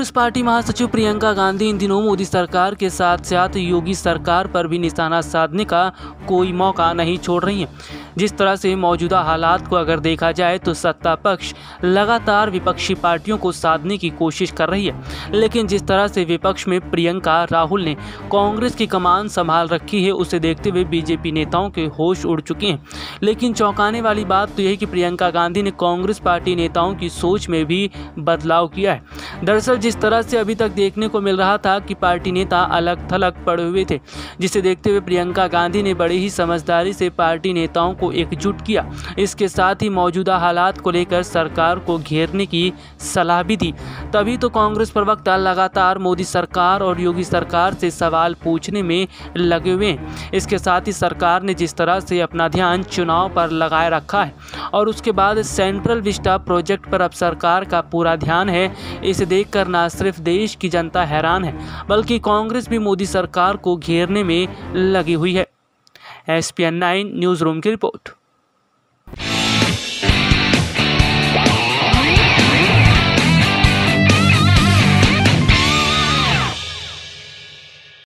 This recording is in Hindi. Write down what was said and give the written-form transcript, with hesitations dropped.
कांग्रेस पार्टी महासचिव प्रियंका गांधी इन दिनों मोदी सरकार के साथ साथ योगी सरकार पर भी निशाना साधने का कोई मौका नहीं छोड़ रही हैं। जिस तरह से मौजूदा हालात को अगर देखा जाए तो सत्ता पक्ष लगातार विपक्षी पार्टियों को साधने की कोशिश कर रही है, लेकिन जिस तरह से विपक्ष में प्रियंका राहुल ने कांग्रेस की कमान संभाल रखी है उसे देखते हुए बीजेपी नेताओं के होश उड़ चुके हैं। लेकिन चौंकाने वाली बात तो यह है कि प्रियंका गांधी ने कांग्रेस पार्टी नेताओं की सोच में भी बदलाव किया है। दरअसल जिस तरह से अभी तक देखने को मिल रहा था कि पार्टी नेता अलग थलग पड़े हुए थे, जिसे देखते हुए प्रियंका गांधी ने बड़ी ही समझदारी से पार्टी नेताओं को एकजुट किया। इसके साथ ही मौजूदा हालात को लेकर सरकार को घेरने की सलाह भी दी। तभी तो कांग्रेस प्रवक्ता लगातार मोदी सरकार और योगी सरकार से सवाल पूछने में लगे हुए हैं। इसके साथ ही सरकार ने जिस तरह से अपना ध्यान चुनाव पर लगाए रखा है और उसके बाद सेंट्रल विस्टा प्रोजेक्ट पर अब सरकार का पूरा ध्यान है, इसे देखकर ना सिर्फ देश की जनता हैरान है बल्कि कांग्रेस भी मोदी सरकार को घेरने में लगी हुई है। SPN9 न्यूज़ रूम की रिपोर्ट।